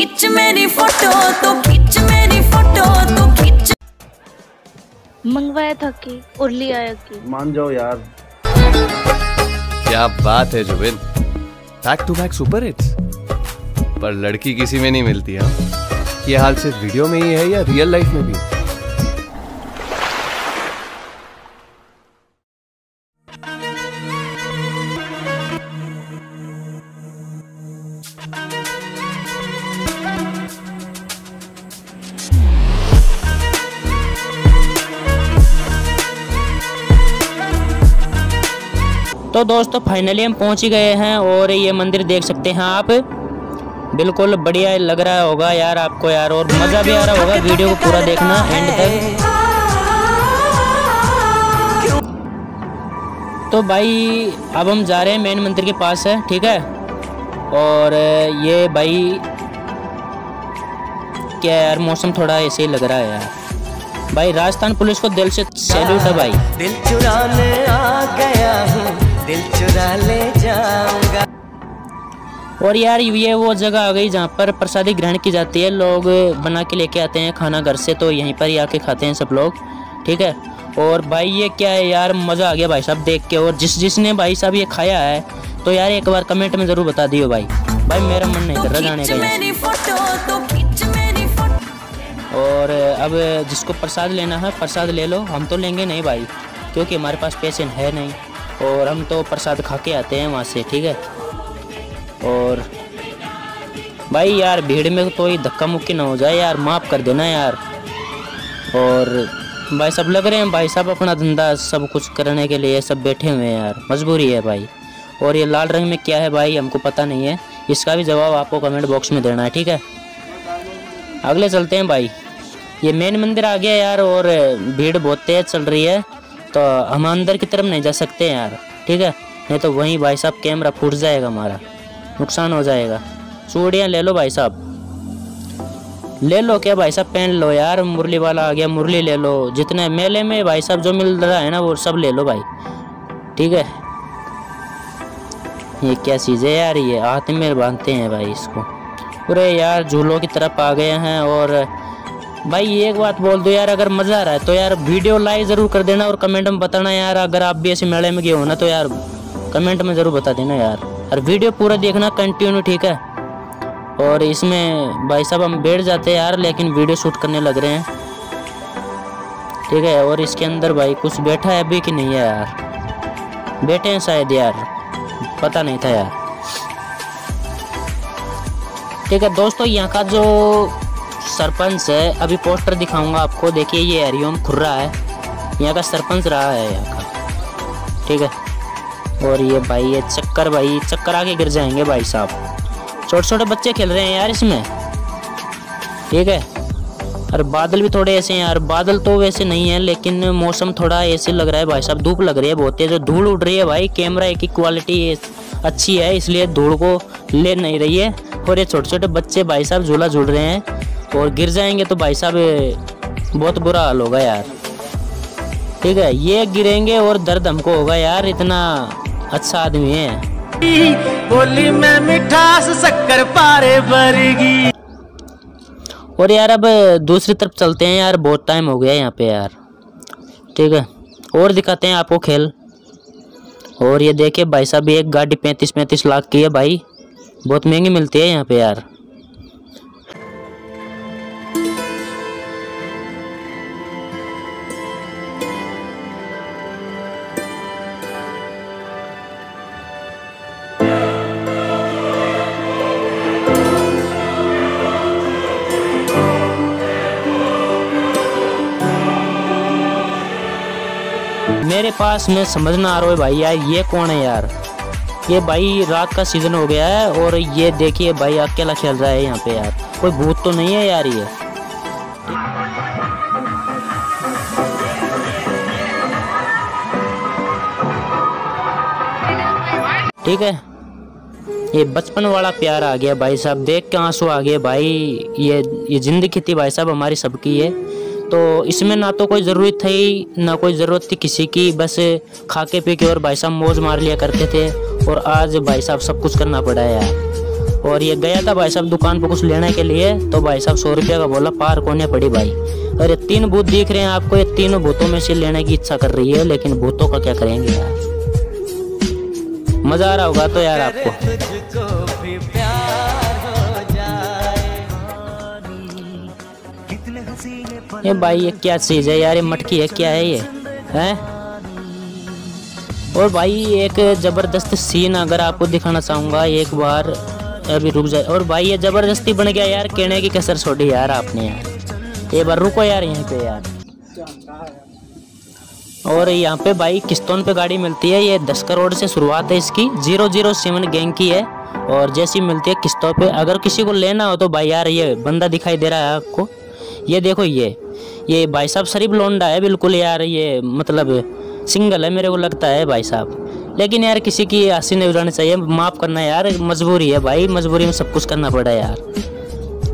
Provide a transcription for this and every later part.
खींच मेरी फोटो, तो खींच मेरी फोटो, तो खींच। मंगवाया था कि और लिया है कि? मान जाओ यार, क्या बात है Zubin, back to back super hits. पर लड़की किसी में नहीं मिलती है। ये हाल सिर्फ वीडियो में ही है या रियल लाइफ में भी? तो दोस्तों फाइनली हम पहुंच ही गए हैं और ये मंदिर देख सकते हैं आप, बिल्कुल बढ़िया लग रहा होगा यार आपको यार, और मज़ा भी आ रहा होगा। वीडियो को पूरा देखना एंड तक। तो भाई अब हम जा रहे हैं मेन मंदिर के पास है, ठीक है। और ये भाई क्या यार, मौसम थोड़ा ऐसे ही लग रहा है यार। भाई राजस्थान पुलिस को दिल से सैल्यूट है भाई। दिल चुराने आ गया हूं, दिल चुरा ले जाऊंगा। और यार ये वो जगह आ गई जहाँ पर प्रसादी ग्रहण की जाती है, लोग बना के लेके आते हैं खाना घर से, तो यहीं पर ही आके खाते हैं सब लोग, ठीक है। और भाई ये क्या है यार, मज़ा आ गया भाई साहब देख के। और जिसने भाई साहब ये खाया है तो यार एक बार कमेंट में ज़रूर बता दियो भाई। भाई मेरा मन नहीं कर रहा जाने का। और अब जिसको प्रसाद लेना है प्रसाद ले लो, हम तो लेंगे नहीं भाई क्योंकि हमारे पास पैसे है नहीं, और हम तो प्रसाद खा के आते हैं वहाँ से, ठीक है। और भाई यार भीड़ में तो ये धक्का मुक्की ना हो जाए यार, माफ़ कर देना यार। और भाई सब लग रहे हैं भाई साहब अपना धंधा सब कुछ करने के लिए सब बैठे हुए हैं यार, मजबूरी है भाई। और ये लाल रंग में क्या है भाई, हमको पता नहीं है, इसका भी जवाब आपको कमेंट बॉक्स में देना है, ठीक है। अगले चलते हैं भाई, ये मेन मंदिर आ गया यार और भीड़ बहुत तेज चल रही है, तो हम अंदर की तरफ नहीं जा सकते यार, ठीक है, नहीं तो वहीं भाई साहब कैमरा फूट जाएगा, हमारा नुकसान हो जाएगा। चूड़ियाँ ले लो भाई साहब, ले लो क्या भाई साहब, पहन लो यार, मुरली वाला आ गया, मुरली ले लो, जितने मेले में भाई साहब जो मिल रहा है ना वो सब ले लो भाई, ठीक है। ये क्या चीज़ है यार, ये हाथ में बांधते हैं भाई इसको। अरे यार झूलों की तरफ आ गए हैं। और भाई एक बात बोल दो यार, अगर मज़ा आ रहा है तो यार वीडियो लाइक ज़रूर कर देना, और कमेंट में बताना यार अगर आप भी ऐसे मेले में गए हो ना तो यार कमेंट में ज़रूर बता देना यार, और वीडियो पूरा देखना कंटिन्यू, ठीक है। और इसमें भाई साहब हम बैठ जाते हैं यार, लेकिन वीडियो शूट करने लग रहे हैं, ठीक है। और इसके अंदर भाई कुछ बैठा है अभी कि नहीं है यार, बैठे हैं शायद यार, पता नहीं था यार, ठीक है। दोस्तों यहाँ का जो सरपंच है, अभी पोस्टर दिखाऊंगा आपको, देखिए ये हरिओम खुर्रा है, यहाँ का सरपंच रहा है यहाँ का, ठीक है। और ये भाई ये चक्कर, भाई चक्कर आके गिर जाएंगे भाई साहब, छोटे छोटे बच्चे खेल रहे हैं यार इसमें, ठीक है। और बादल भी थोड़े ऐसे हैं यार, बादल तो वैसे नहीं है लेकिन मौसम थोड़ा ऐसे लग रहा है भाई साहब, धूप लग रही है बहुत तेज, धूल उड़ रही है भाई, कैमरा की क्वालिटी अच्छी है इसलिए धूल को ले नहीं रही है। और ये छोटे छोटे बच्चे भाई साहब झूला झूल रहे हैं, और गिर जाएंगे तो भाई साहब बहुत बुरा हाल होगा यार, ठीक है। ये गिरेंगे और दर्द हमको होगा यार, इतना अच्छा आदमी है। बोली मैं मिठास शक्कर पारे भरेगी। और यार अब दूसरी तरफ चलते हैं यार, बहुत टाइम हो गया यहाँ पे यार, ठीक है। और दिखाते हैं आपको खेल। और ये देखे भाई साहब एक गाड़ी 35-35 लाख की है भाई, बहुत महंगी मिलती है यहाँ पे यार। मेरे पास में समझ ना आ रहा है भाई यार ये कौन है यार, ये भाई रात का सीज़न हो गया है। और ये देखिए भाई अकेला खेल रहा है यहाँ पे यार, कोई भूत तो नहीं है यार ये। ठीक है, ये बचपन वाला प्यार आ गया भाई साहब, देख के आंसू आ गए भाई। ये जिंदगी थी भाई साहब हमारी सबकी है, तो इसमें ना तो कोई ज़रूरत थी ना कोई ज़रूरत थी किसी की, बस खा के पी के और भाई साहब मौज मार लिया करते थे, और आज भाई साहब सब कुछ करना पड़ा है यार। और ये गया था भाई साहब दुकान पर कुछ लेने के लिए, तो भाई साहब 100 रुपये का बोला, पार कोने पड़ी भाई। और ये 3 भूत दिख रहे हैं आपको, ये 3 भूतों में से लेने की इच्छा कर रही है, लेकिन भूतों का क्या करेंगे यार। मजा आ रहा होगा तो यार आपको। ये भाई ये क्या चीज है यार, ये मटकी है क्या है ये है। और भाई एक जबरदस्त सीन अगर आपको दिखाना चाहूंगा एक बार, अभी रुक जाए। और भाई ये जबरदस्ती बन गया यार, कहने की कसर छोड़ी यार आपने यार। एक बार रुको यार यहाँ पे यार। और यहाँ पे भाई किस्तों पे गाड़ी मिलती है, ये 10 करोड़ से शुरुआत है इसकी, 007 गैंग की है और जैसी मिलती है किस्तों पे। अगर किसी को लेना हो तो भाई यार ये बंदा दिखाई दे रहा है आपको, ये देखो ये भाई साहब शरीफ लोंडा है बिल्कुल यार। ये मतलब सिंगल है मेरे को लगता है भाई साहब, लेकिन यार किसी की हंसी नहीं उड़ानी चाहिए, माफ़ करना यार, मजबूरी है भाई, मजबूरी में सब कुछ करना पड़ा यार।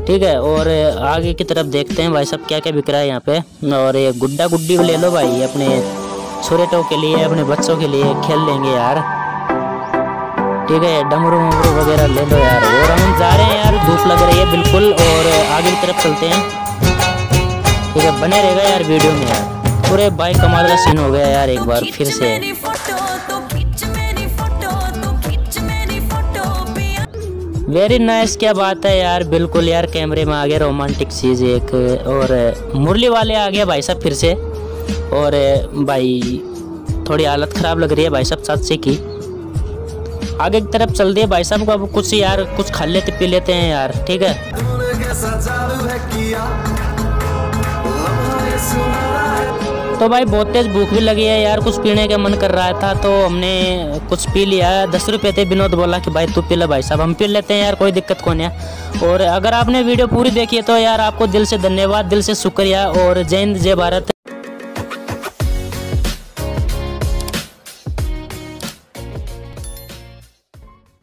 ठीक है, और आगे की तरफ देखते हैं भाई साहब क्या क्या बिक रहा है यहाँ पे। और ये गुड्डा गुड्डी ले लो भाई, अपने छोरेटों के लिए, अपने बच्चों के लिए खेल लेंगे यार। ठीक है, डमरू वमरू वगैरह ले लो यार। और हम जा रहे हैं यार, धूप लग रही है बिल्कुल, और आगे की तरफ चलते हैं। ठीक है, बने रहेगा यार वीडियो में यार। पूरे भाई कमाल का सीन हो गया यार एक बार फिर से। वेरी नाइस, क्या बात है यार, बिल्कुल यार कैमरे में आ गया रोमांटिक चीज एक। और मुरली वाले आ गया भाई साहब फिर से। और भाई थोड़ी हालत खराब लग रही है भाई साहब चाचे की। आगे की तरफ चल दिए भाई साहब को, अब कुछ यार कुछ खा लेते पी लेते हैं यार। ठीक है, तो भाई बहुत तेज भूख भी लगी है यार, कुछ पीने का मन कर रहा था तो हमने कुछ पी लिया। 10 रुपये थे, विनोद बोला कि भाई तू पी ले भाई साहब, हम पी लेते हैं यार, कोई दिक्कत को नहीं है। और अगर आपने वीडियो पूरी देखी है तो यार आपको दिल से धन्यवाद, दिल से शुक्रिया, और जय हिंद जय भारत।